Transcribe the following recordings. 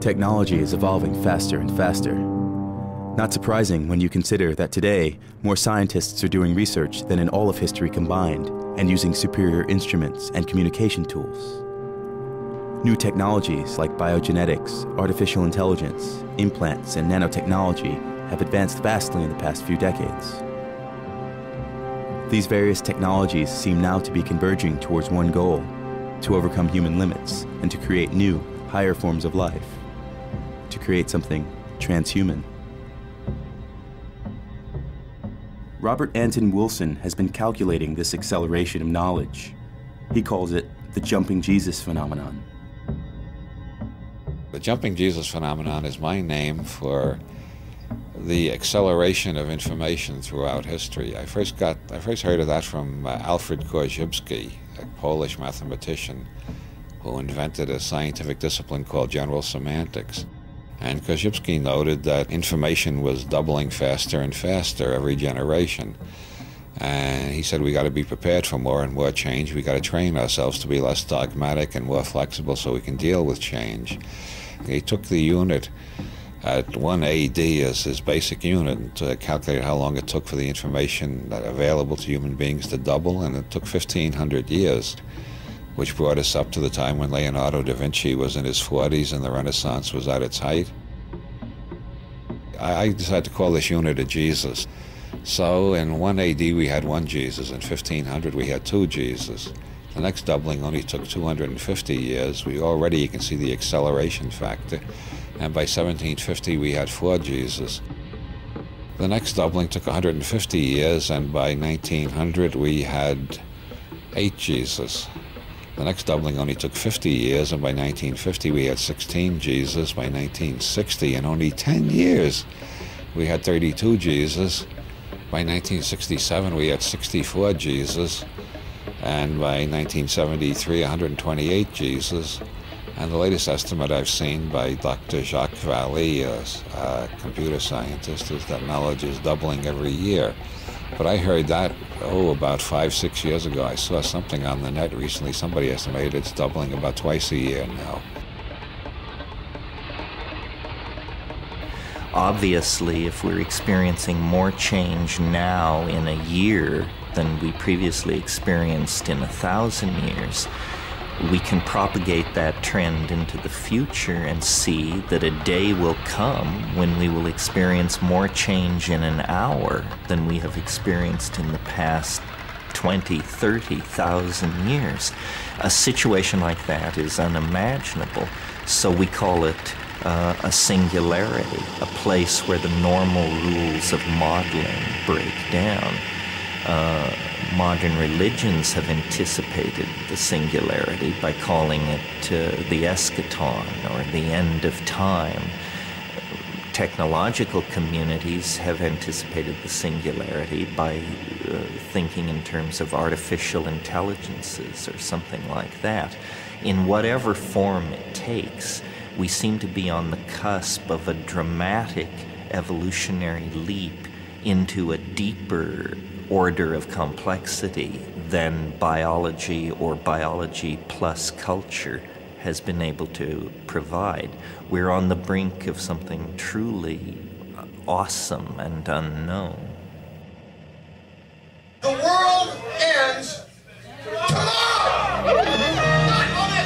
Technology is evolving faster and faster. Not surprising when you consider that today, more scientists are doing research than in all of history combined, and using superior instruments and communication tools. New technologies like biogenetics, artificial intelligence, implants, and nanotechnology have advanced vastly in the past few decades. These various technologies seem now to be converging towards one goal, to overcome human limits and to create new, higher forms of life, to create something transhuman. Robert Anton Wilson has been calculating this acceleration of knowledge. He calls it the Jumping Jesus phenomenon. The Jumping Jesus phenomenon is my name for the acceleration of information throughout history. I first heard of that from Alfred Korzybski, a Polish mathematician who invented a scientific discipline called general semantics. And Korzybski noted that information was doubling faster and faster every generation. And he said, we got to be prepared for more and more change. We got to train ourselves to be less dogmatic and more flexible so we can deal with change. He took the unit at 1 AD as his basic unit and calculated how long it took for the information that available to human beings to double, and it took 1,500 years, which brought us up to the time when Leonardo da Vinci was in his 40s and the Renaissance was at its height. I decided to call this unit a Jesus. So in 1 AD we had one Jesus, in 1500 we had two Jesus. The next doubling only took 250 years. You can see the acceleration factor. And by 1750 we had four Jesus. The next doubling took 150 years, and by 1900 we had eight Jesus. The next doubling only took 50 years, and by 1950 we had 16 Jesus. By 1960, in only 10 years, we had 32 Jesus. By 1967 we had 64 Jesus, and by 1973 128 Jesus. And the latest estimate I've seen by Dr. Jacques Vallée, a computer scientist, is that knowledge is doubling every year. But I heard that, about 5-6 years ago. I saw something on the net recently. Somebody estimated it's doubling about twice a year now. Obviously, if we're experiencing more change now in a year than we previously experienced in 1,000 years, we can propagate that trend into the future and see that a day will come when we will experience more change in an hour than we have experienced in the past 20, 30,000 years. A situation like that is unimaginable, so we call it a singularity, a place where the normal rules of modeling break down. Modern religions have anticipated the singularity by calling it the eschaton, or the end of time. Technological communities have anticipated the singularity by thinking in terms of artificial intelligences or something like that. In whatever form it takes, we seem to be on the cusp of a dramatic evolutionary leap into a deeper order of complexity than biology or biology plus culture has been able to provide. We're on the brink of something truly awesome and unknown. The world ends tomorrow! Not on this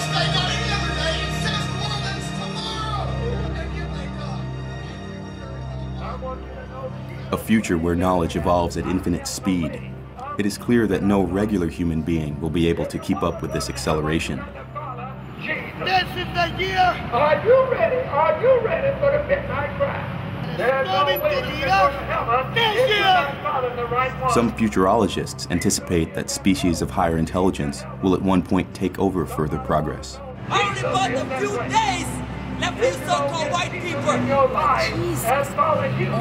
day, not any other day. It says the world ends tomorrow! And you wake up. I want you to know. A future where knowledge evolves at infinite speed. It is clear that no regular human being will be able to keep up with this acceleration. This is the year. Are you ready? Are you ready for the midnight cry? There's no way to heaven this year. Some futurologists anticipate that species of higher intelligence will at one point take over further progress. Only but a few days left for so-called white people. Jesus. Only Jesus.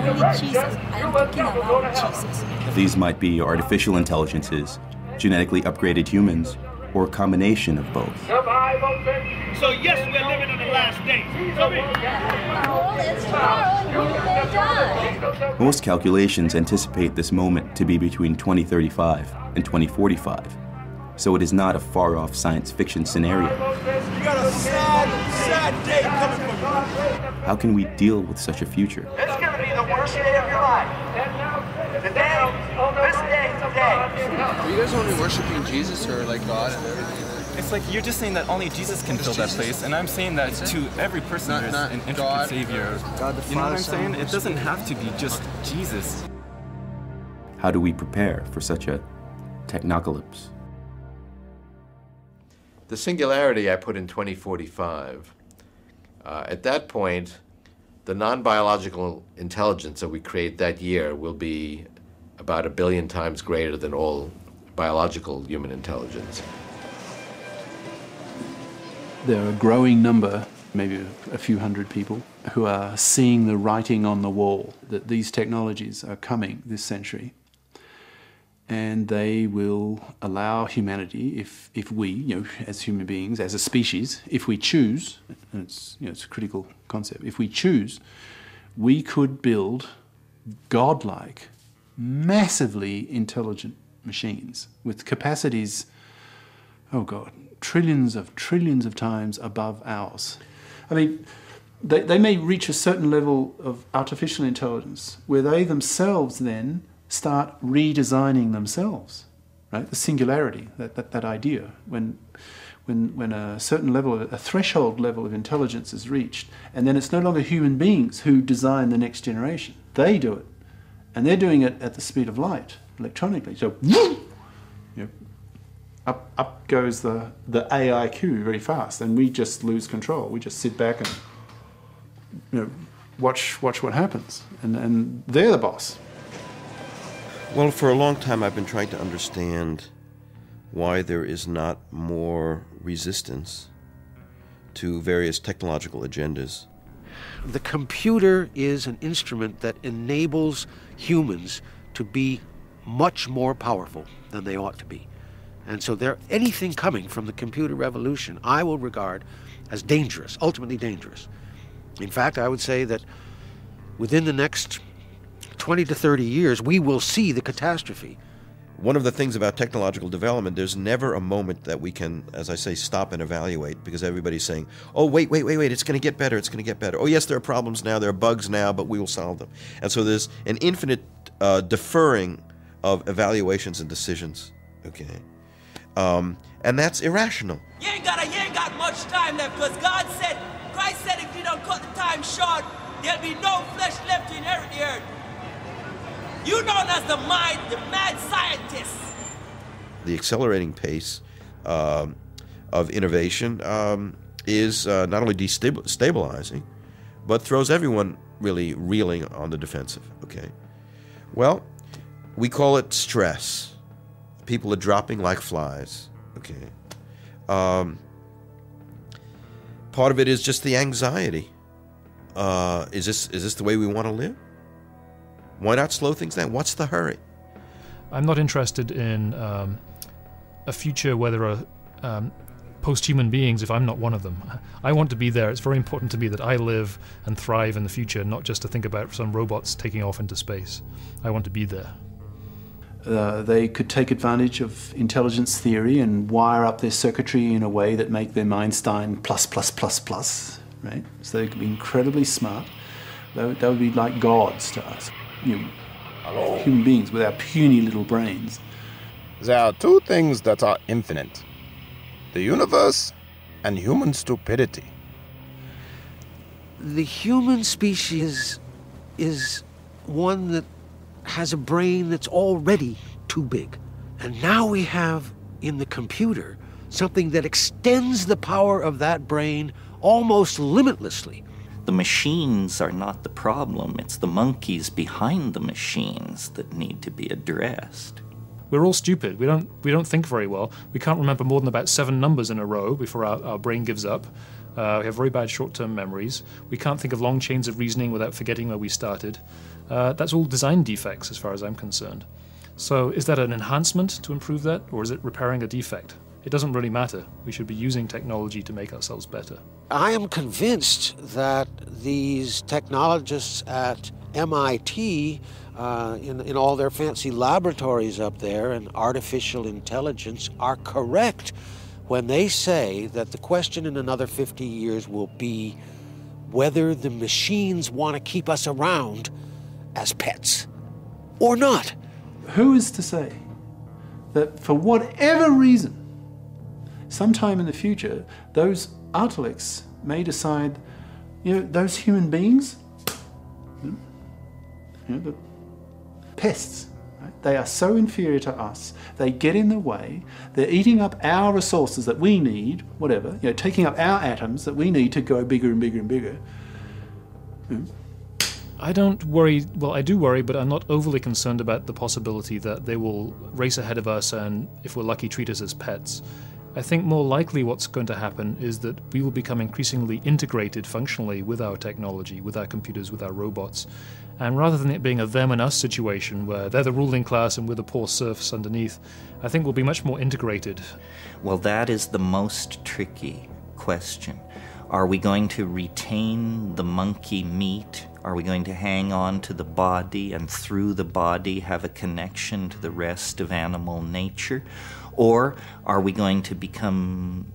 I'm talking about Jesus. These might be artificial intelligences, genetically upgraded humans, or a combination of both. So yes, we're living in the last days. Most calculations anticipate this moment to be between 2035 and 2045, so it is not a far-off science fiction scenario. sad day coming for you. How can we deal with such a future? It's going to be the worst day of your life. This day. Are you guys only worshiping Jesus or like God and everything? It's like you're just saying that only Jesus can fill that place, and I'm saying that to every person there's an intricate God, Savior. God the Father, you know what I'm saying? It doesn't have to be just Jesus. How do we prepare for such a technocalypse? The singularity I put in 2045. At that point, the non-biological intelligence that we create that year will be about 1 billion times greater than all biological human intelligence. There are a growing number, maybe a few hundred people, who are seeing the writing on the wall that these technologies are coming this century. And they will allow humanity, if we, as human beings, as a species, if we choose, and it's a critical concept, if we choose, we could build godlike, massively intelligent machines with capacities, oh God, trillions of times above ours. I mean, they may reach a certain level of artificial intelligence where they themselves then start redesigning themselves, right? The singularity, that idea, when a certain level, a threshold level of intelligence is reached, and then it's no longer human beings who design the next generation. They do it, and they're doing it at the speed of light, electronically. So, up goes the AIQ very fast, and we just lose control. We just sit back and watch what happens, and they're the boss. Well, for a long time I've been trying to understand why there is not more resistance to various technological agendas. The computer is an instrument that enables humans to be much more powerful than they ought to be. And so anything coming from the computer revolution I will regard as dangerous, ultimately dangerous. In fact, I would say that within the next 20 to 30 years, we will see the catastrophe. One of the things about technological development, there's never a moment that we can, as I say, stop and evaluate, because everybody's saying, oh, wait, it's going to get better, it's going to get better. Oh, yes, there are problems now, there are bugs now, but we will solve them. And so there's an infinite deferring of evaluations and decisions, okay? And that's irrational. You ain't got much time left, because God said, Christ said, if you don't cut the time short, there'll be no flesh left to inherit the earth. You know, that's the mad scientist. The accelerating pace of innovation is not only destabilizing, but throws everyone really reeling on the defensive, okay? Well, we call it stress. People are dropping like flies, okay? Part of it is just the anxiety. Is this the way we want to live? Why not slow things down? What's the hurry? I'm not interested in a future where there are post-human beings if I'm not one of them. I want to be there. It's very important to me that I live and thrive in the future, not just to think about some robots taking off into space. I want to be there. They could take advantage of intelligence theory and wire up their circuitry in a way that make them Einstein plus, right? So they could be incredibly smart. They would be like gods to us. Human beings with our puny little brains. There are two things that are infinite: the universe and human stupidity. The human species is one that has a brain that's already too big. And now we have in the computer something that extends the power of that brain almost limitlessly. The machines are not the problem, it's the monkeys behind the machines that need to be addressed. We're all stupid, we don't think very well. We can't remember more than about 7 numbers in a row before our brain gives up. We have very bad short-term memories. We can't think of long chains of reasoning without forgetting where we started. That's all design defects as far as I'm concerned. So is that an enhancement to improve that, or is it repairing a defect? It doesn't really matter. We should be using technology to make ourselves better. I am convinced that these technologists at MIT, in all their fancy laboratories up there, and artificial intelligence are correct when they say that the question in another 50 years will be whether the machines want to keep us around as pets or not. Who is to say that for whatever reason, sometime in the future, those artelics may decide, you know, those human beings, you know, the pests, right? They are so inferior to us, they get in the way, they're eating up our resources that we need, whatever, you know, taking up our atoms that we need to go bigger and bigger and bigger. Mm. I don't worry, well, I do worry, but I'm not overly concerned about the possibility that they will race ahead of us and, if we're lucky, treat us as pets. I think more likely what's going to happen is that we will become increasingly integrated functionally with our technology, with our computers, with our robots. And rather than it being a them and us situation where they're the ruling class and we're the poor serfs underneath, I think we'll be much more integrated. Well, that is the most tricky question. Are we going to retain the monkey meat? Are we going to hang on to the body and through the body have a connection to the rest of animal nature? Or are we going to become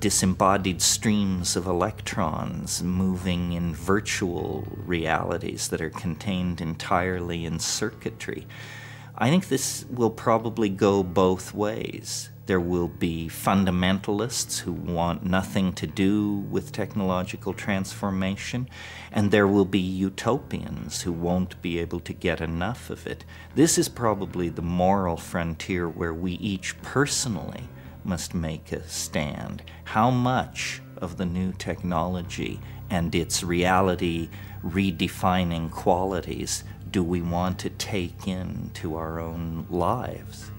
disembodied streams of electrons moving in virtual realities that are contained entirely in circuitry? I think this will probably go both ways. There will be fundamentalists who want nothing to do with technological transformation, and there will be utopians who won't be able to get enough of it. This is probably the moral frontier where we each personally must make a stand. How much of the new technology and its reality redefining qualities do we want to take into our own lives?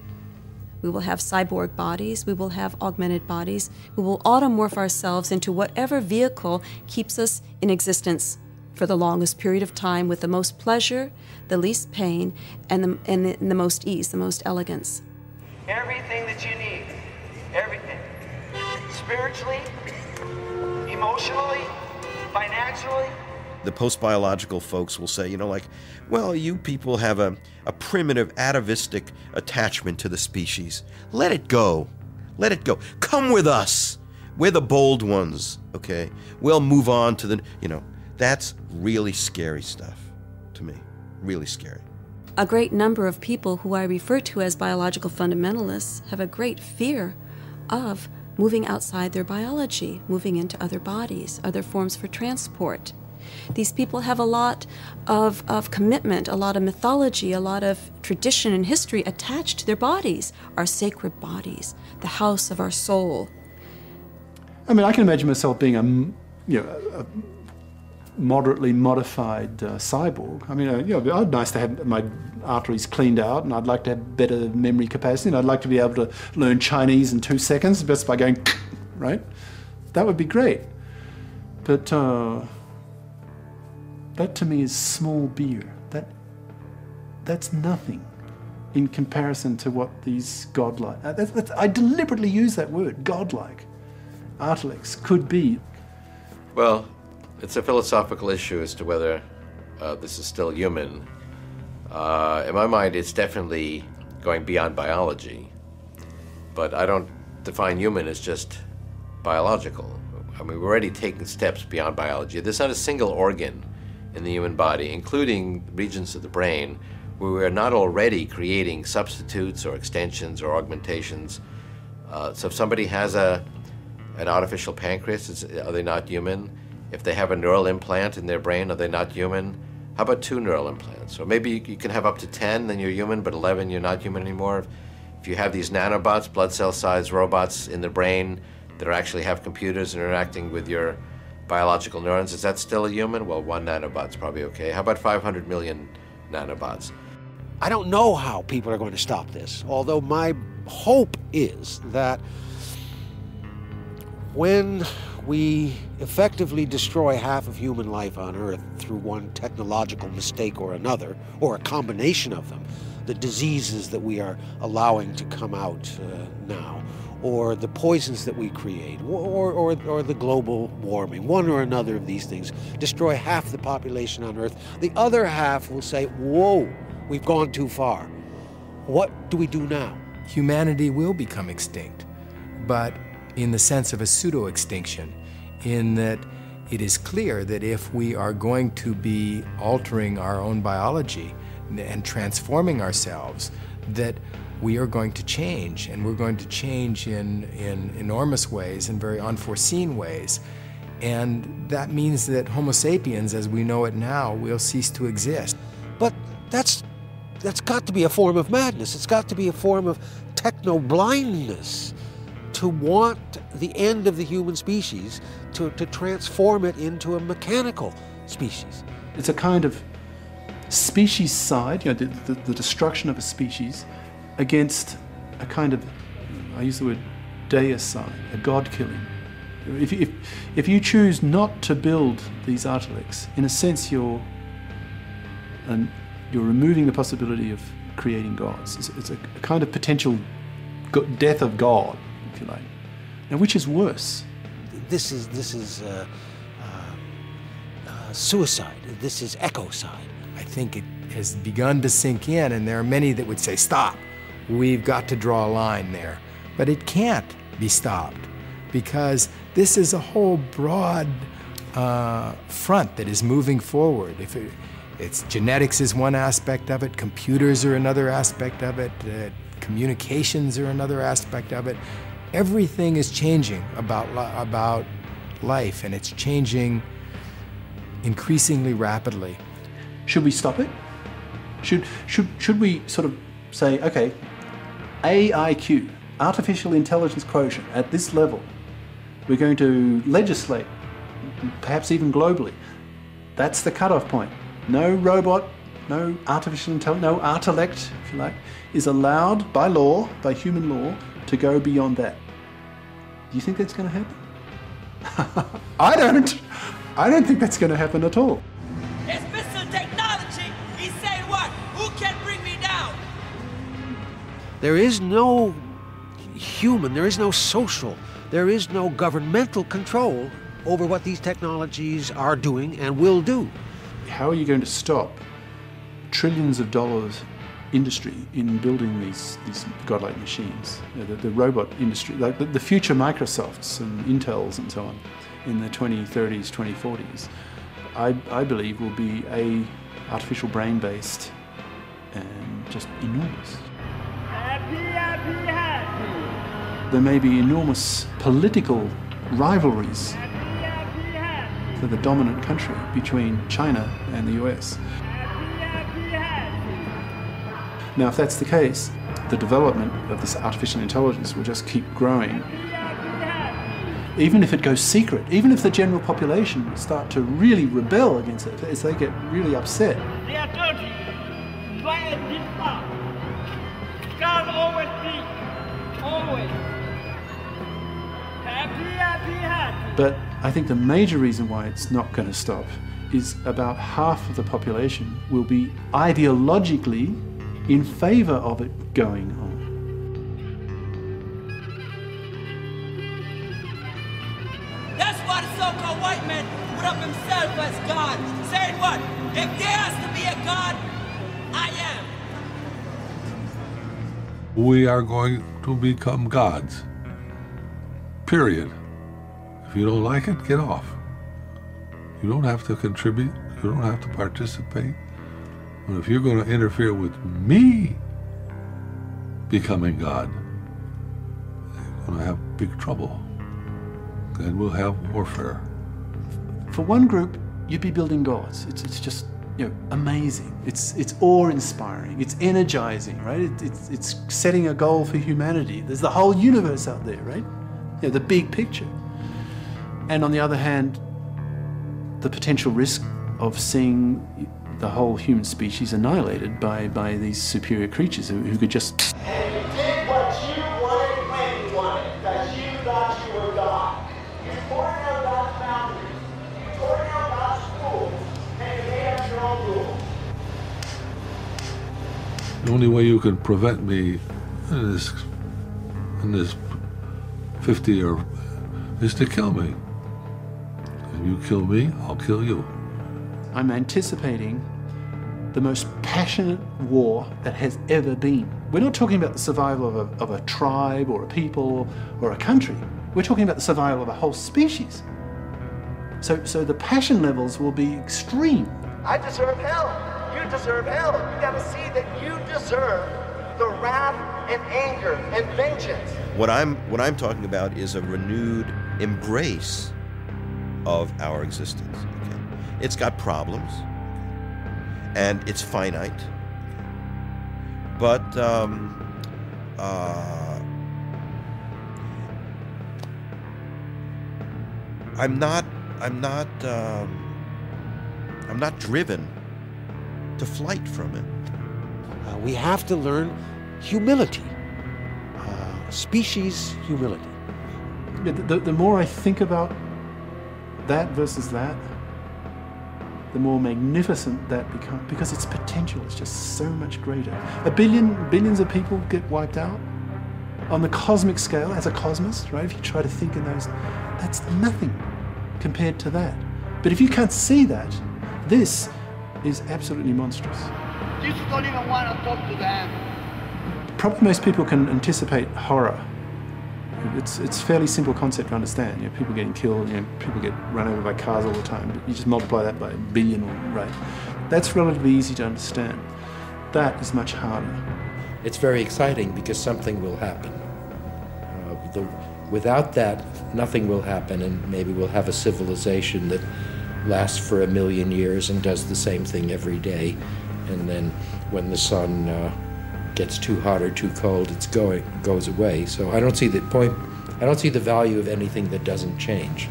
We will have cyborg bodies, we will have augmented bodies, we will automorph ourselves into whatever vehicle keeps us in existence for the longest period of time with the most pleasure, the least pain, and the most ease, the most elegance. Everything that you need, everything, spiritually, emotionally, financially. The post-biological folks will say, you know, like, well, you people have a primitive, atavistic attachment to the species. Let it go. Let it go. Come with us. We're the bold ones, okay? We'll move on to the, you know, that's really scary stuff to me. Really scary. A great number of people who I refer to as biological fundamentalists have a great fear of moving outside their biology, moving into other bodies, other forms for transport. These people have a lot of commitment, a lot of mythology, a lot of tradition and history attached to their bodies, our sacred bodies, the house of our soul. I mean, I can imagine myself being a moderately modified cyborg. I mean, you know, I'd nice to have my arteries cleaned out, and I'd like to have better memory capacity, and I'd like to be able to learn Chinese in 2 seconds just by going, right? That would be great. But that to me is small beer. That's nothing in comparison to what these godlike, I deliberately use that word, godlike, artelics could be. Well, it's a philosophical issue as to whether this is still human. In my mind, it's definitely going beyond biology, but I don't define human as just biological. I mean, we're already taking steps beyond biology. There's not a single organ in the human body, including regions of the brain, where we are not already creating substitutes or extensions or augmentations. So if somebody has an artificial pancreas, are they not human? If they have a neural implant in their brain, are they not human? How about 2 neural implants? Or maybe you can have up to 10, then you're human, but 11, you're not human anymore. If you have these nanobots, blood cell-sized robots in the brain that are actually have computers interacting with your biological neurons, is that still a human? Well, 1 nanobot's probably okay. How about 500 million nanobots? I don't know how people are going to stop this, although my hope is that when we effectively destroy half of human life on Earth through one technological mistake or another, or a combination of them, the diseases that we are allowing to come out now, or the poisons that we create, or the global warming, one or another of these things, destroy half the population on Earth. The other half will say, whoa, we've gone too far. What do we do now? Humanity will become extinct, but in the sense of a pseudo-extinction, in that it is clear that if we are going to be altering our own biology and transforming ourselves, that we are going to change, and we're going to change in enormous ways, in very unforeseen ways. And that means that Homo sapiens, as we know it now, will cease to exist. But that's got to be a form of madness. It's got to be a form of techno-blindness to want the end of the human species, to transform it into a mechanical species. It's a kind of species-side, you know, the destruction of a species, against a kind of, I use the word, deicide, a god-killing. If you choose not to build these artefacts, in a sense you're removing the possibility of creating gods. It's a kind of potential death of God, if you like, and which is worse. This is suicide. This is ecocide. I think it has begun to sink in, and there are many that would say, stop. We've got to draw a line there. But it can't be stopped, because this is a whole broad front that is moving forward. It's genetics is one aspect of it, computers are another aspect of it, communications are another aspect of it. Everything is changing about life, and it's changing increasingly rapidly. Should we stop it? Should we sort of say, okay, AIQ, artificial intelligence quotient, at this level, we're going to legislate, perhaps even globally. That's the cutoff point. No robot, no artificial intelligence, no artelect, if you like, is allowed by law, by human law, to go beyond that. Do you think that's going to happen? I don't think that's going to happen at all. It's Mr. Technology. He said what? Who can bring me down? There is no human, there is no social, there is no governmental control over what these technologies are doing and will do. How are you going to stop trillions of dollars industry in building these godlike machines? You know, the robot industry, like the future Microsofts and Intels and so on in the 2030s, 2040s, I believe will be a artificial brain-based and just enormous. There may be enormous political rivalries for the dominant country between China and the US. Now, if that's the case, the development of this artificial intelligence will just keep growing. Even if it goes secret, even if the general population start to really rebel against it, as they get really upset. God always speaks, always. Happy, happy, happy. But I think the major reason why it's not going to stop is about half of the population will be ideologically in favour of it going on. That's why the so-called white man put up himself as God, saying what? If there has to be a God, I am. We are going to become gods, period. If you don't like it, get off. You don't have to contribute, you don't have to participate. But if you're going to interfere with me becoming God, you're going to have big trouble. And we'll have warfare. For one group, you'd be building gods. It's just, you know, amazing. It's awe-inspiring. It's energizing, right? It's setting a goal for humanity. There's the whole universe out there, right? You know, the big picture. And on the other hand, the potential risk of seeing the whole human species annihilated by these superior creatures who could just... And you did what you wanted when you wanted, that you thought you were God. You tore down God's boundaries, you tore down God's rules, and you made up your own rules. The only way you can prevent me in this 50 or... is to kill me. And you kill me, I'll kill you. I'm anticipating the most passionate war that has ever been. We're not talking about the survival of a tribe or a people or a country. We're talking about the survival of a whole species. So the passion levels will be extreme. I deserve hell. You deserve hell. You gotta see that you deserve the wrath and anger and vengeance. What I'm talking about is a renewed embrace of our existence. Okay? It's got problems, and it's finite, but I'm not driven to flight from it. We have to learn humility, species humility. The more I think about that versus that, the more magnificent that becomes, because its potential is just so much greater. Billions of people get wiped out on the cosmic scale as a cosmos, right? If you try to think in those, that's nothing compared to that. But if you can't see that, this is absolutely monstrous. You just don't even want to talk to them. Probably most people can anticipate horror. It's a fairly simple concept to understand. You know, people getting killed, you know, people get run over by cars all the time, but you just multiply that by a billion rate. That's relatively easy to understand. That is much harder. It's very exciting because something will happen. Without that, nothing will happen, and maybe we'll have a civilization that lasts for 1 million years and does the same thing every day. And then when the sun gets too hot or too cold, it's goes away. So I don't see the point. I don't see the value of anything that doesn't change.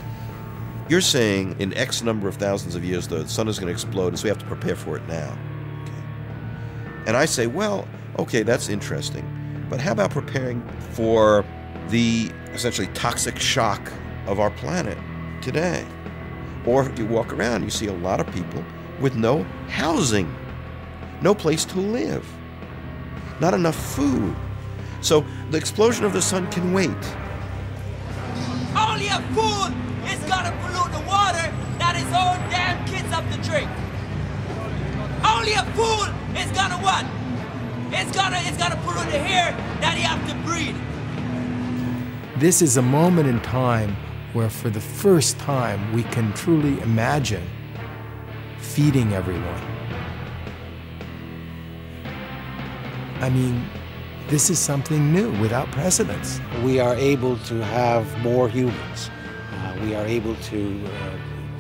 You're saying in X number of thousands of years, the sun is going to explode, so we have to prepare for it now. Okay. And I say, well, okay, that's interesting. But how about preparing for the essentially toxic shock of our planet today? Or you walk around, you see a lot of people with no housing, no place to live, not enough food. So the explosion of the sun can wait. Only a fool is gonna pollute the water that his own damn kids up to drink. Only a fool is gonna what? It's gonna pollute the air that he have to breathe. This is a moment in time where for the first time we can truly imagine feeding everyone. I mean, this is something new, without precedence. We are able to have more humans. We are able to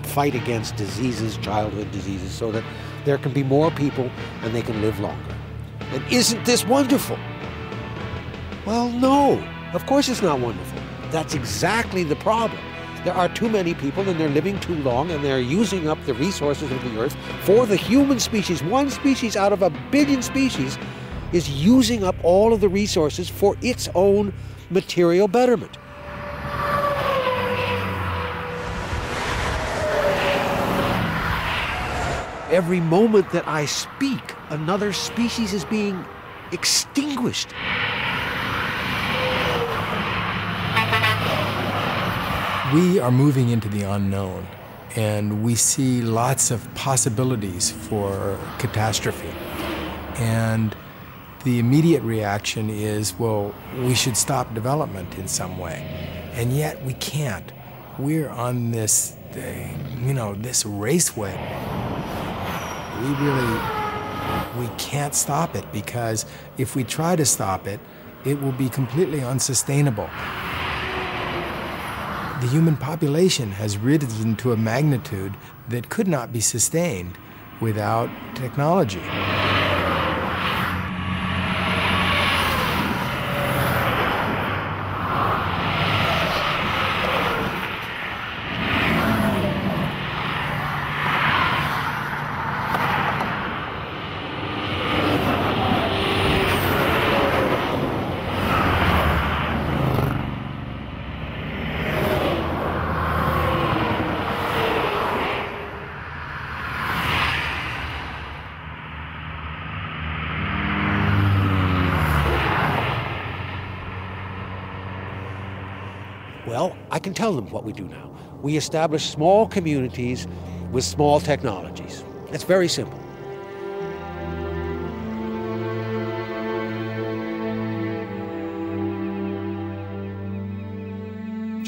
fight against diseases, childhood diseases, so that there can be more people and they can live longer. And isn't this wonderful? Well, no. Of course it's not wonderful. That's exactly the problem. There are too many people and they're living too long and they're using up the resources of the earth for the human species. One species out of 1 billion species is using up all of the resources for its own material betterment. Every moment that I speak, another species is being extinguished. We are moving into the unknown, and we see lots of possibilities for catastrophe. And the immediate reaction is, well, we should stop development in some way. And yet we can't. We're on this, you know, this raceway. We can't stop it, because if we try to stop it, it will be completely unsustainable. The human population has risen to a magnitude that could not be sustained without technology. Well, I can tell them what we do now. We establish small communities with small technologies. It's very simple.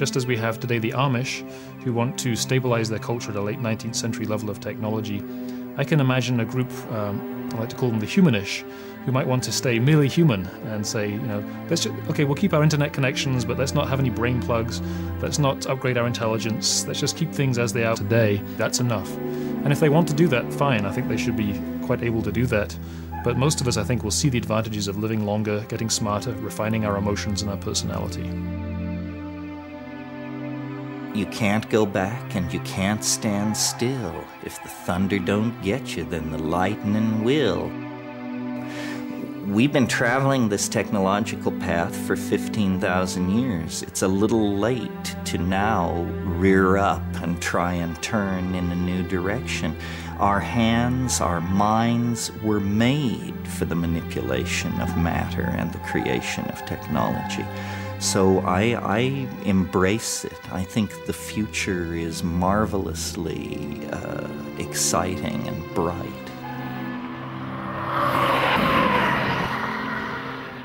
just as we have today the Amish, who want to stabilize their culture at a late 19th century level of technology. I can imagine a group, I like to call them the humanish, who might want to stay merely human and say, you know, let's just, okay, we'll keep our internet connections, but let's not have any brain plugs, let's not upgrade our intelligence, let's just keep things as they are today, that's enough. And if they want to do that, fine, I think they should be quite able to do that. But most of us, I think, will see the advantages of living longer, getting smarter, refining our emotions and our personality. You can't go back and you can't stand still. If the thunder don't get you, then the lightning will. We've been traveling this technological path for 15,000 years. It's a little late to now rear up and try and turn in a new direction. Our hands, our minds were made for the manipulation of matter and the creation of technology. So I embrace it. I think the future is marvelously exciting and bright.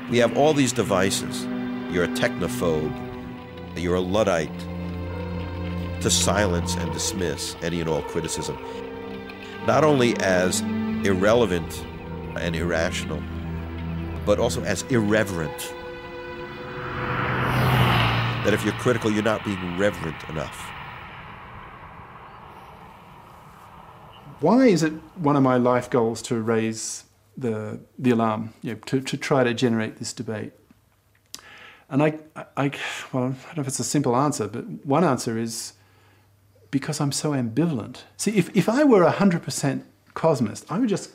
We have all these devices. You're a technophobe, you're a Luddite, to silence and dismiss any and all criticism, not only as irrelevant and irrational, but also as irreverent. That if you're critical, you're not being reverent enough. Why is it one of my life goals to raise the alarm, you know, to try to generate this debate? And well, I don't know if it's a simple answer, but one answer is because I'm so ambivalent. See, if I were 100% cosmist, I would just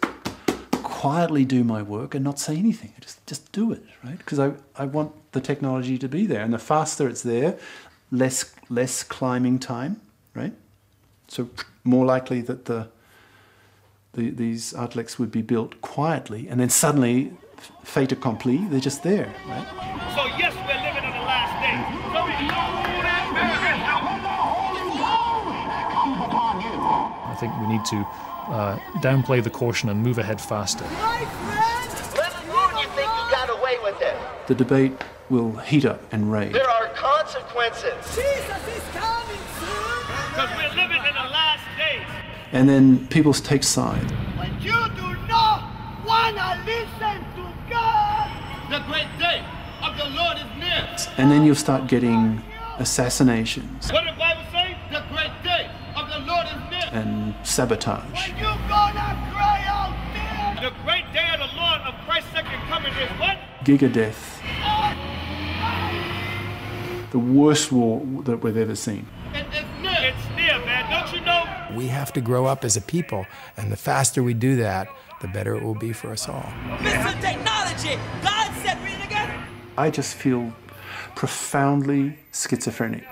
quietly do my work and not say anything. Just do it, right? Because I want the technology to be there, and the faster it's there, less climbing time, right? So more likely that these artefacts would be built quietly, and then suddenly, fait accompli, they're just there, right? So yes, we're living in the last day. So we know that I think we need to downplay the caution and move ahead faster. My friend! Let alone you think you got away with it. The debate will heat up and rage. There are consequences. Jesus is coming soon. Because we're living in the last days. And then people take side. When you do not want to listen to God, the great day of the Lord is near. And then you'll start getting assassinations. What did the Bible say? The great day of the Lord is near. And sabotage. When you gonna cry out there, the great day of the Lord of Christ's second coming is what? Giga death. The worst war that we've ever seen. We have to grow up as a people, and the faster we do that, the better it will be for us all. Mr. Technology, God said, read it again. I just feel profoundly schizophrenic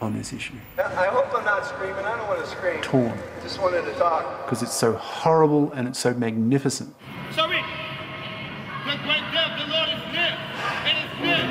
on this issue. I hope I'm not screaming. I don't want to scream. Torn. I just wanted to talk. Because it's so horrible and it's so magnificent. Sorry. The great day of the Lord is near, and it's near.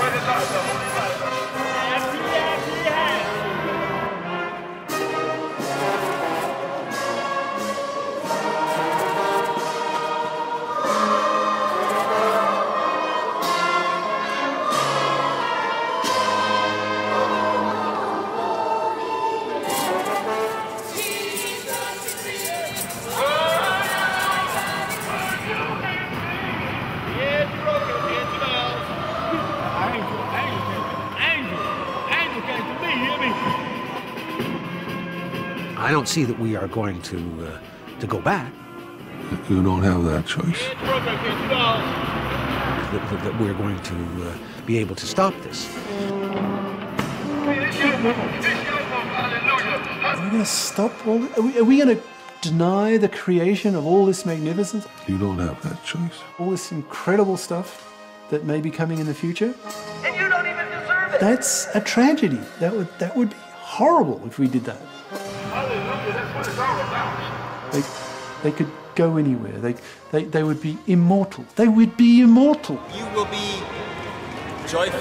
I don't see that we are going to go back. You don't have that choice. That we're going to be able to stop this. Are we going to stop all this? Are we going to deny the creation of all this magnificence? You don't have that choice. All this incredible stuff that may be coming in the future. And you don't even deserve it. That's a tragedy. That would be horrible if we did that. Hallelujah, that's what it's all about. They could go anywhere. They would be immortal. They would be immortal. You will be joyful.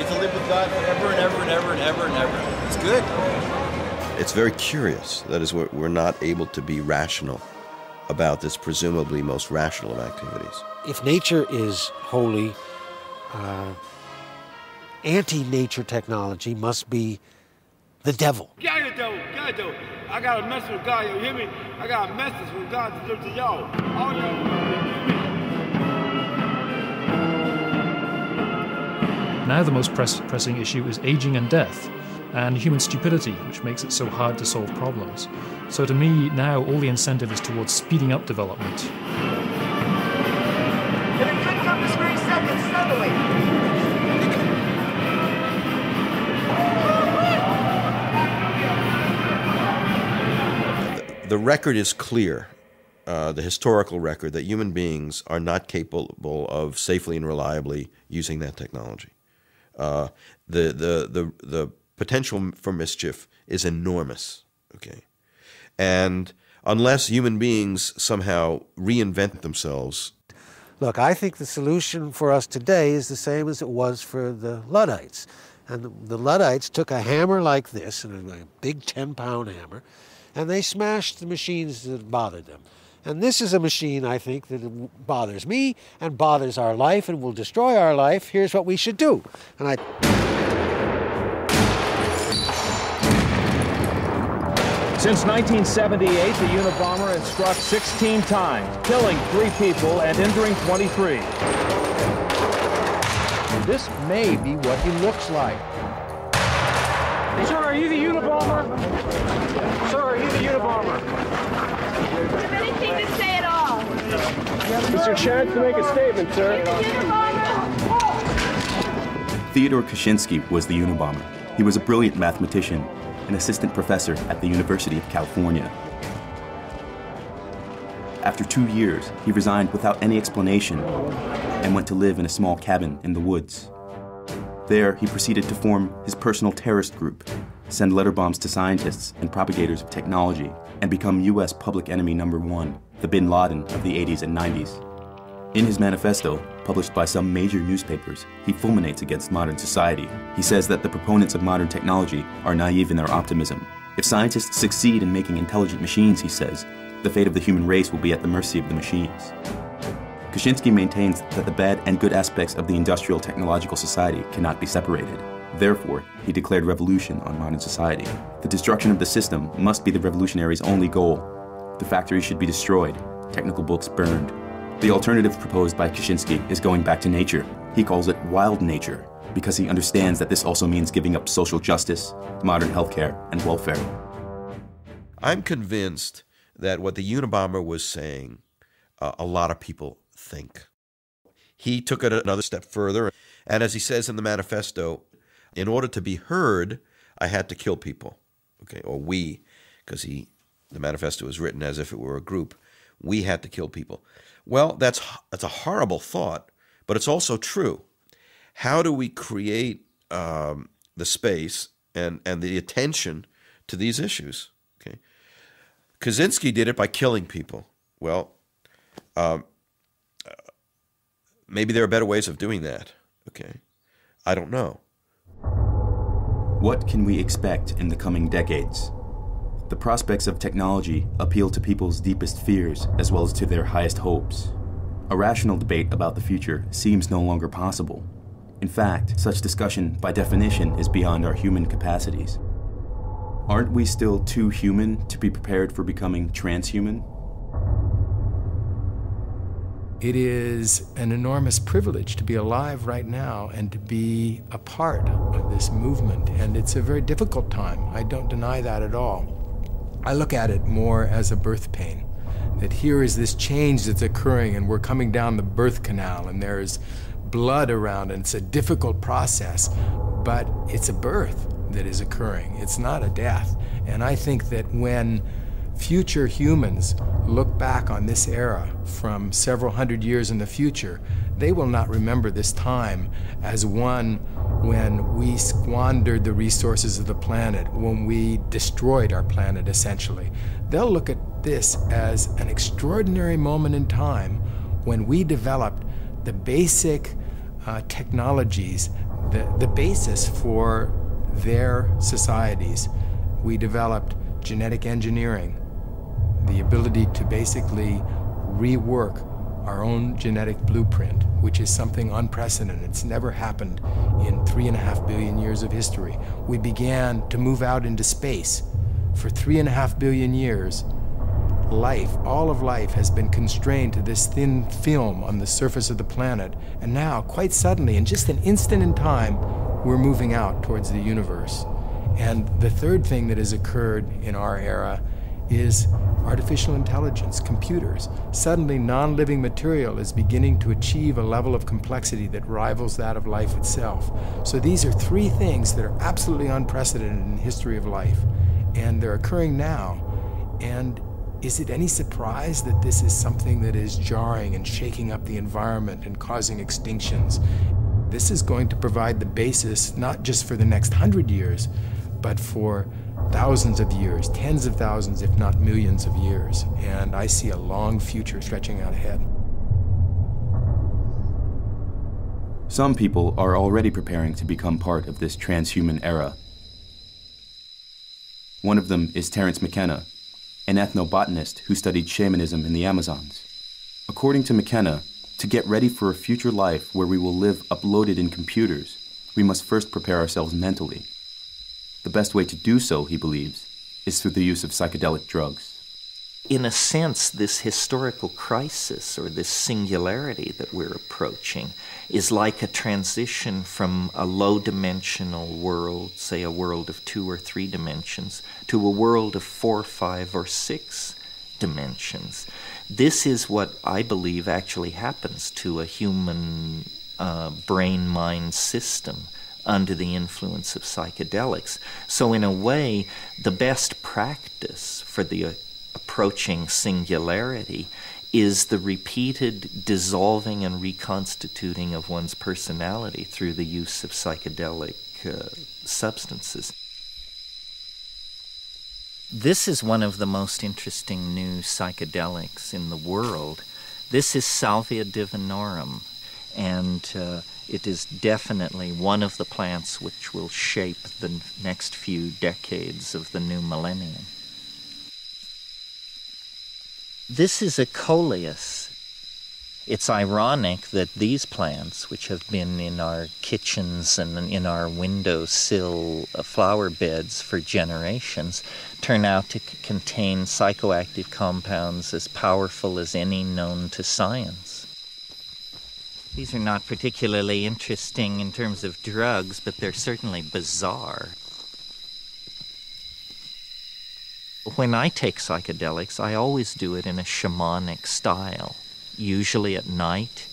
You can live with God forever and ever and ever and ever and ever. It's good. It's very curious. That is, we're not able to be rational about this presumably most rational of activities. If nature is holy, anti-nature technology must be the devil. God, devil. I got a message with God, you hear me? I got a message from God to give to y'all. All y'all. Now the most pressing issue is aging and death, and human stupidity, which makes it so hard to solve problems. So to me, now, all the incentive is towards speeding up development. But it could come this very second, suddenly. The record is clear, the historical record, that human beings are not capable of safely and reliably using that technology. The potential for mischief is enormous, okay? And unless human beings somehow reinvent themselves... Look, I think the solution for us today is the same as it was for the Luddites. And the Luddites took a hammer like this, and a big 10-pound hammer, and they smashed the machines that bothered them. And this is a machine, I think, that bothers me and bothers our life and will destroy our life. Here's what we should do. And Since 1978, the Unabomber had struck 16 times, killing 3 people and injuring 23. This may be what he looks like. Hey, sir, are you the Unabomber? Sir, are you the Unabomber? Do you have anything to say at all? It's your chance to make a statement, sir. Theodore Kaczynski was the Unabomber. He was a brilliant mathematician, an assistant professor at the University of California. After 2 years, he resigned without any explanation and went to live in a small cabin in the woods. There, he proceeded to form his personal terrorist group, send letter bombs to scientists and propagators of technology, and become U.S. public enemy #1, the Bin Laden of the 80s and 90s. In his manifesto, published by some major newspapers, he fulminates against modern society. He says that the proponents of modern technology are naive in their optimism. If scientists succeed in making intelligent machines, he says, the fate of the human race will be at the mercy of the machines. Kaczynski maintains that the bad and good aspects of the industrial technological society cannot be separated. Therefore, he declared revolution on modern society. The destruction of the system must be the revolutionaries' only goal. The factories should be destroyed, technical books burned. The alternative proposed by Kaczynski is going back to nature. He calls it wild nature because he understands that this also means giving up social justice, modern healthcare, and welfare. I'm convinced that what the Unabomber was saying, a lot of people think. He took it another step further, and as he says in the manifesto, in order to be heard, I had to kill people, okay, or we, because the manifesto was written as if it were a group. We had to kill people. Well, that's a horrible thought, but it's also true. How do we create the space and the attention to these issues? Okay, Kaczynski did it by killing people. Well, maybe there are better ways of doing that. Okay, I don't know. What can we expect in the coming decades? The prospects of technology appeal to people's deepest fears as well as to their highest hopes. A rational debate about the future seems no longer possible. In fact, such discussion, by definition, is beyond our human capacities. Aren't we still too human to be prepared for becoming transhuman? It is an enormous privilege to be alive right now and to be a part of this movement, and it's a very difficult time. I don't deny that at all. I look at it more as a birth pain, that here is this change that's occurring and we're coming down the birth canal and there's blood around and it's a difficult process, but it's a birth that is occurring. It's not a death. And I think that when future humans look back on this era from several hundred years in the future, they will not remember this time as one when we squandered the resources of the planet, when we destroyed our planet, essentially. They'll look at this as an extraordinary moment in time when we developed the basic technologies, the basis for their societies. We developed genetic engineering, the ability to basically rework our own genetic blueprint, which is something unprecedented. It's never happened in 3.5 billion years of history. We began to move out into space. For 3.5 billion years, life, all of life, has been constrained to this thin film on the surface of the planet. And now, quite suddenly, in just an instant in time, we're moving out towards the universe. And the third thing that has occurred in our era is artificial intelligence, computers. Suddenly, non-living material is beginning to achieve a level of complexity that rivals that of life itself. So these are three things that are absolutely unprecedented in the history of life, and they're occurring now. And is it any surprise that this is something that is jarring and shaking up the environment and causing extinctions? This is going to provide the basis not just for the next 100 years, but for thousands of years, tens of thousands, if not millions of years. And I see a long future stretching out ahead. Some people are already preparing to become part of this transhuman era. One of them is Terence McKenna, an ethnobotanist who studied shamanism in the Amazons. According to McKenna, to get ready for a future life where we will live uploaded in computers, we must first prepare ourselves mentally. The best way to do so, he believes, is through the use of psychedelic drugs. In a sense, this historical crisis, or this singularity that we're approaching, is like a transition from a low-dimensional world, say a world of 2 or 3 dimensions, to a world of 4, 5, or 6 dimensions. This is what I believe actually happens to a human brain-mind system under the influence of psychedelics. So in a way, the best practice for the approaching singularity is the repeated dissolving and reconstituting of one's personality through the use of psychedelic substances. This is one of the most interesting new psychedelics in the world. This is Salvia divinorum, and it is definitely one of the plants which will shape the next few decades of the new millennium. This is a coleus. It's ironic that these plants, which have been in our kitchens and in our windowsill flower beds for generations, turn out to contain psychoactive compounds as powerful as any known to science. These are not particularly interesting in terms of drugs, but they're certainly bizarre. When I take psychedelics, I always do it in a shamanic style, usually at night,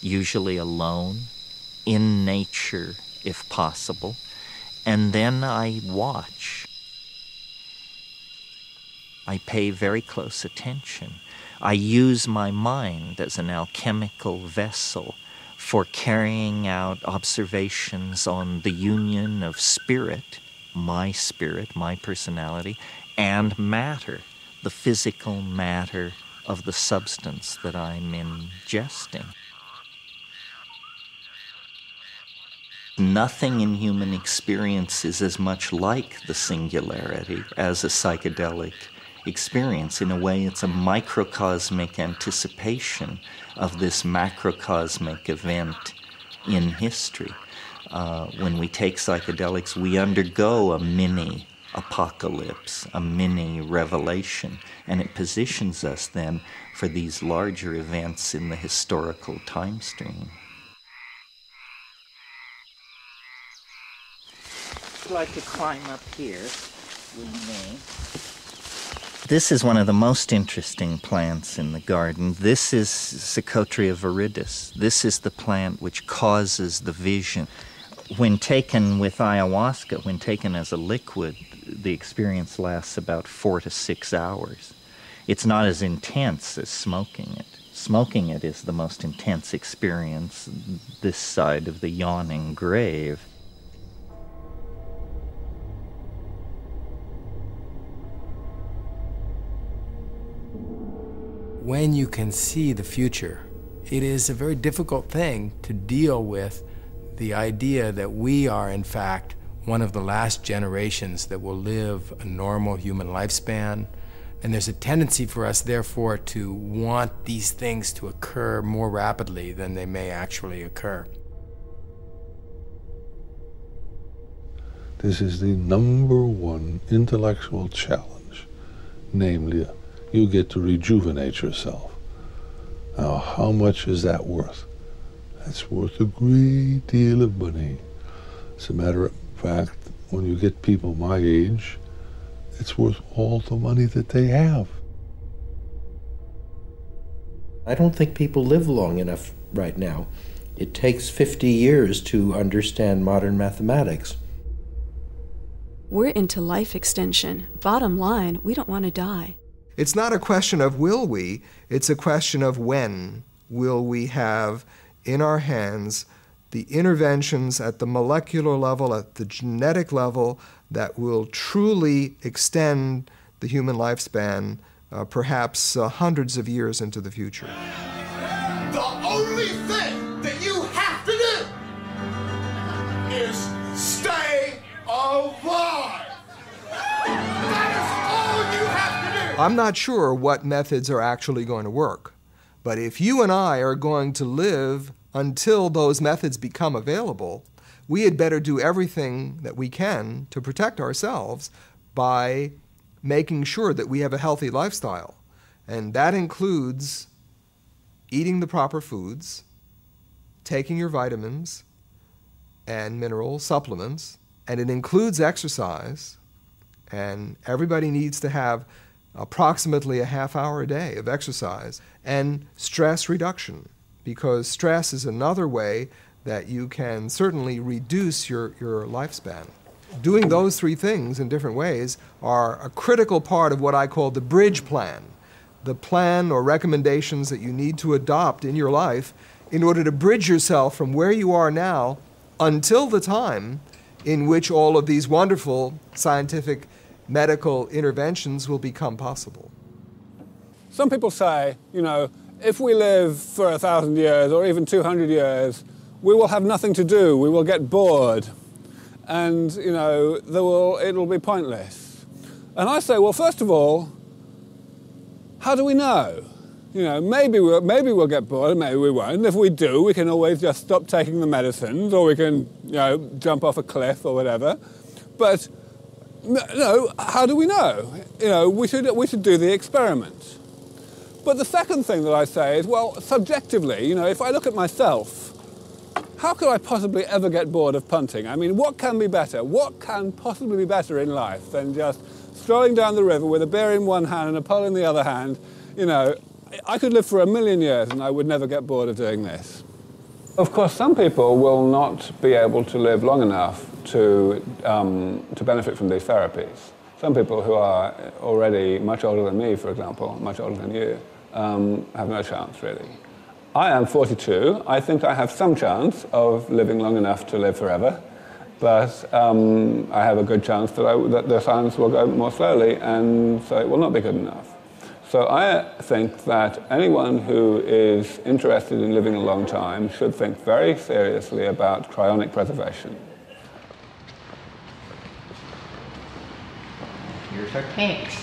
usually alone, in nature if possible, and then I watch. I pay very close attention. I use my mind as an alchemical vessel for carrying out observations on the union of spirit, my personality, and matter, the physical matter of the substance that I'm ingesting. Nothing in human experience is as much like the singularity as a psychedelic experience. In a way, it's a microcosmic anticipation of this macrocosmic event in history. When we take psychedelics, we undergo a mini apocalypse, a mini revelation, and it positions us then for these larger events in the historical time stream. I'd like to climb up here with me. This is one of the most interesting plants in the garden. This is Psychotria viridis. This is the plant which causes the vision. when taken with ayahuasca, when taken as a liquid, the experience lasts about 4 to 6 hours. It's not as intense as smoking it. Smoking it is the most intense experience this side of the yawning grave. When you can see the future, it is a very difficult thing to deal with the idea that we are, in fact, one of the last generations that will live a normal human lifespan. And there's a tendency for us, therefore, to want these things to occur more rapidly than they may actually occur. This is the #1 intellectual challenge. Namely, you get to rejuvenate yourself. Now, how much is that worth? That's worth a great deal of money. As a matter of fact, when you get people my age, it's worth all the money that they have. I don't think people live long enough right now. It takes 50 years to understand modern mathematics. We're into life extension. Bottom line, we don't want to die. It's not a question of will we, it's a question of when will we have in our hands the interventions at the molecular level, at the genetic level, that will truly extend the human lifespan perhaps hundreds of years into the future. The only thing that you have to do is stay alive. That is all you have to do. I'm not sure what methods are actually going to work, but if you and I are going to live until those methods become available, we had better do everything that we can to protect ourselves by making sure that we have a healthy lifestyle. And that includes eating the proper foods, taking your vitamins and mineral supplements, and it includes exercise. And everybody needs to have approximately a half hour a day of exercise and stress reduction, because stress is another way that you can certainly reduce your lifespan. Doing those three things in different ways are a critical part of what I call the bridge plan, the plan or recommendations that you need to adopt in your life in order to bridge yourself from where you are now until the time in which all of these wonderful scientific medical interventions will become possible. Some people say, you know, if we live for 1,000 years or even 200 years, we will have nothing to do, we will get bored, and, you know, it'll be pointless. And I say, well, first of all, how do we know? You know, maybe we'll get bored, maybe we won't. If we do, we can always just stop taking the medicines, or we can, you know, jump off a cliff or whatever. But, no, how do we know? You know, we should do the experiment. But the second thing that I say is, well, subjectively, you know, if I look at myself, how could I possibly ever get bored of punting? I mean, what can be better? What can possibly be better in life than just strolling down the river with a beer in one hand and a pole in the other hand? You know, I could live for 1,000,000 years and I would never get bored of doing this. Of course, some people will not be able to live long enough to benefit from these therapies. Some people who are already much older than me, for example, much older than you, have no chance, really. I am 42. I think I have some chance of living long enough to live forever, but I have a good chance that the science will go more slowly, and so it will not be good enough. So I think that anyone who is interested in living a long time should think very seriously about cryonic preservation. Here's our tanks.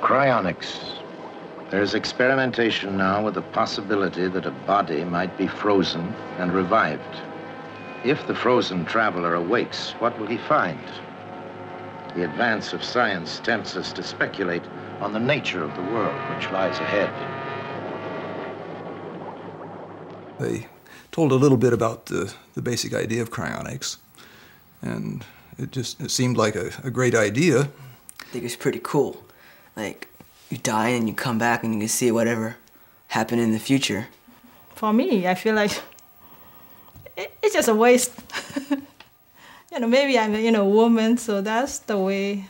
Cryonics. There's experimentation now with the possibility that a body might be frozen and revived. If the frozen traveler awakes, what will he find? The advance of science tempts us to speculate on the nature of the world which lies ahead. They told a little bit about the basic idea of cryonics, and it seemed like a great idea. I think it's pretty cool. Like, you die and you come back and you can see whatever happened in the future. For me, I feel like just a waste. You know, maybe I'm a woman, so that's the way.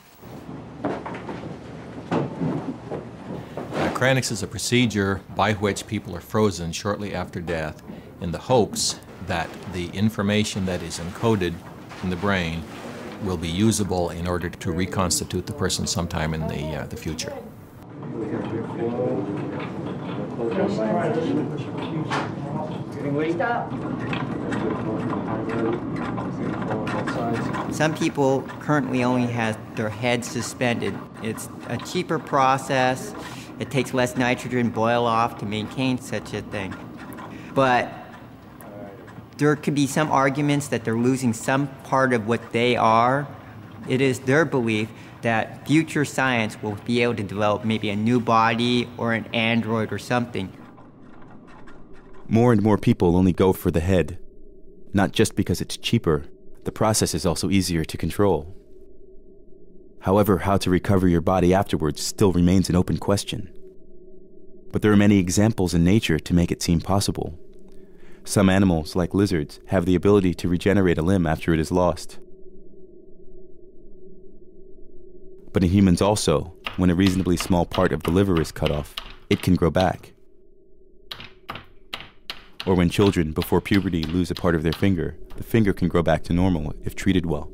Cranix is a procedure by which people are frozen shortly after death in the hopes that the information that is encoded in the brain will be usable in order to reconstitute the person sometime in the future. Some people currently only have their heads suspended. It's a cheaper process. It takes less nitrogen boil-off to maintain such a thing. But there could be some arguments that they're losing some part of what they are. It is their belief that future science will be able to develop maybe a new body or an android or something. More and more people only go for the head. Not just because it's cheaper, the process is also easier to control. However, how to recover your body afterwards still remains an open question. But there are many examples in nature to make it seem possible. Some animals, like lizards, have the ability to regenerate a limb after it is lost. But in humans also, when a reasonably small part of the liver is cut off, it can grow back. Or when children, before puberty, lose a part of their finger, the finger can grow back to normal if treated well.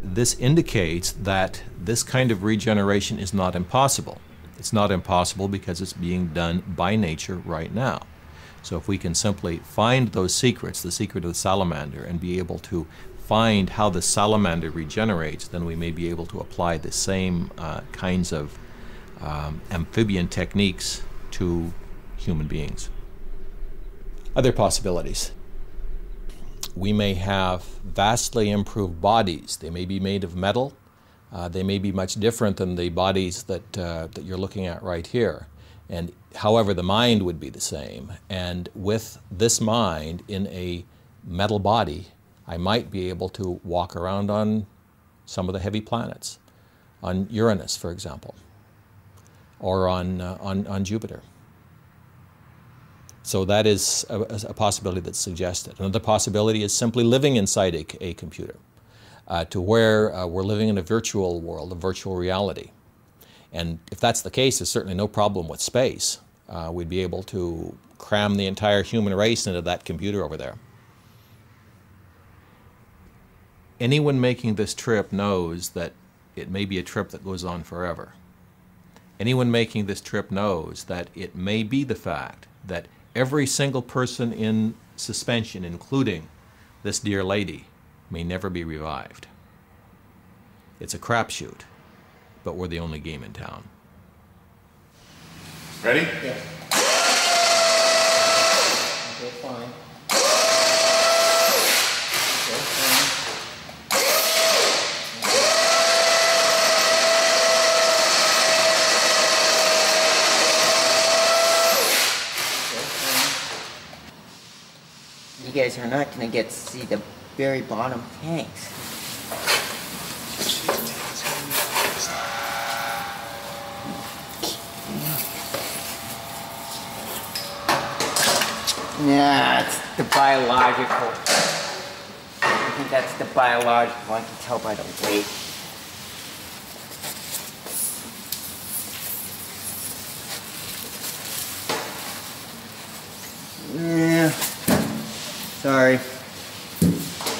This indicates that this kind of regeneration is not impossible. It's not impossible because it's being done by nature right now. So if we can simply find those secrets, the secret of the salamander, and be able to find how the salamander regenerates, then we may be able to apply the same kinds of amphibian techniques to human beings. Other possibilities. We may have vastly improved bodies. They may be made of metal. They may be much different than the bodies that, that you're looking at right here. And however, the mind would be the same. And with this mind in a metal body, I might be able to walk around on some of the heavy planets, on Uranus, for example, or on Jupiter. So that is a possibility that's suggested. Another possibility is simply living inside a computer, to where we're living in a virtual world, a virtual reality. And if that's the case, there's certainly no problem with space. We'd be able to cram the entire human race into that computer over there. Anyone making this trip knows that it may be a trip that goes on forever. Anyone making this trip knows that it may be the fact that every single person in suspension, including this dear lady, may never be revived. It's a crapshoot, but we're the only game in town. Ready? Yeah. Okay, fine. You guys are not going to get to see the very bottom tanks. Yeah, it's the biological. I think that's the biological. I can tell by the weight. Yeah. Sorry,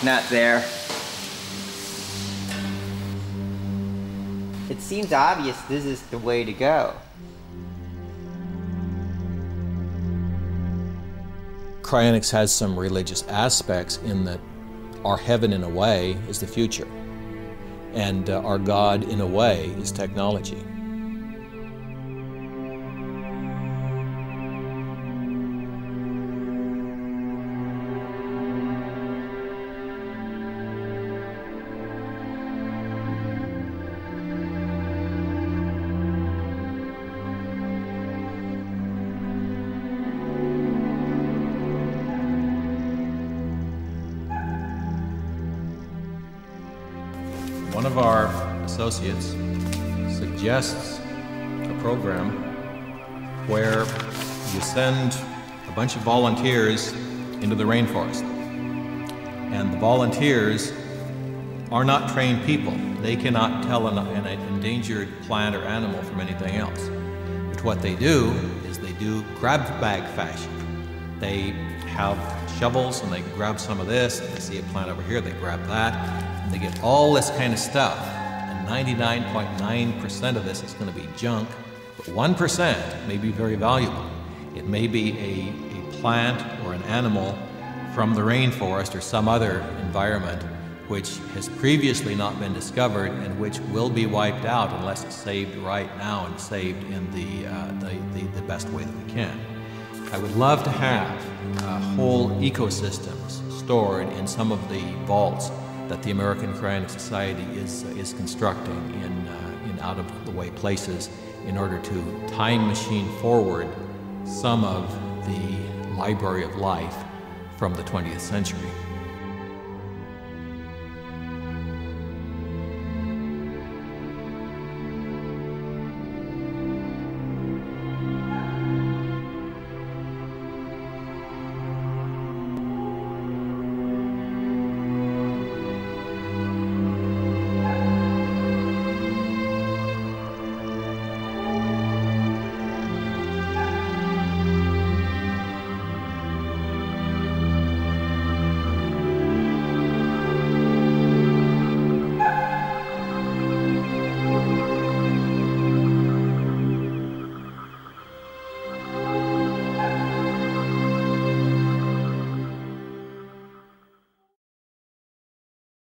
not there. It seems obvious this is the way to go. Cryonics has some religious aspects in that our heaven, in a way, is the future. And our God, in a way, is technology. One of our associates suggests a program where you send a bunch of volunteers into the rainforest. And the volunteers are not trained people. They cannot tell an endangered plant or animal from anything else. But what they do is they do grab bag fashion. They have shovels and they grab some of this, and they see a plant over here, they grab that, and they get all this kind of stuff. And 99.9% of this is going to be junk, but 1% may be very valuable. It may be a plant or an animal from the rainforest or some other environment which has previously not been discovered and which will be wiped out unless it's saved right now and saved in the best way that we can. I would love to have whole ecosystems stored in some of the vaults that the American Cryonic Society is constructing in out-of-the-way places in order to time machine forward some of the library of life from the 20th century.